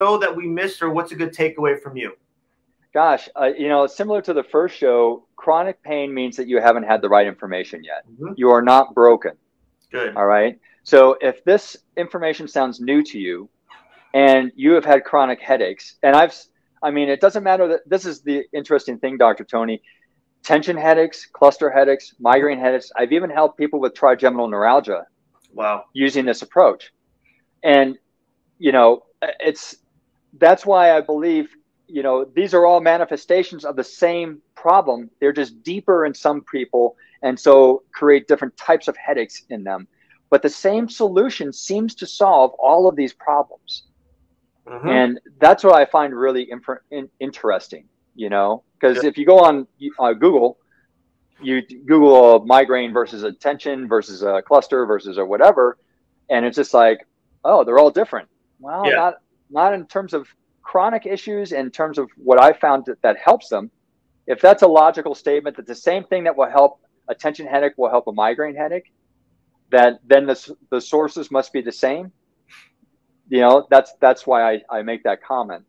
show that we missed, or what's a good takeaway from you? Gosh, similar to the first show, chronic pain means that you haven't had the right information yet. Mm-hmm. You are not broken. Good. All right. So if this information sounds new to you and you have had chronic headaches, and it doesn't matter that this is the interesting thing, Dr. Tony, tension headaches, cluster headaches, migraine headaches. I've even helped people with trigeminal neuralgia. Wow. Using this approach. And, that's why I believe, these are all manifestations of the same problem. They're just deeper in some people, and so create different types of headaches in them. But the same solution seems to solve all of these problems. Mm-hmm. And that's what I find really interesting, because if you go on Google, you Google a migraine versus a tension versus a cluster versus a whatever, and it's just like, oh, they're all different. Well, not in terms of chronic issues, in terms of what I found that helps them. If that's a logical statement, that the same thing that will help a tension headache will help a migraine headache, that then the sources must be the same. That's why I make that comment.